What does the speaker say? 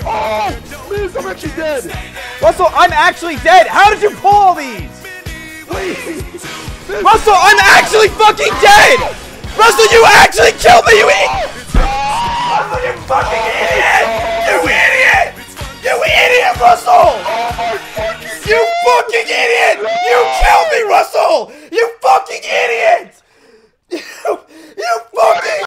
Oh, please, I'm actually dead. Russell, I'm actually dead. How did you pull all these? Please. Russell, I'm actually fucking dead. Russell, you actually killed me, you idiot. Russell, you fucking idiot. You idiot. You idiot, Russell. You fucking idiot. You killed me, Russell. You fucking idiot.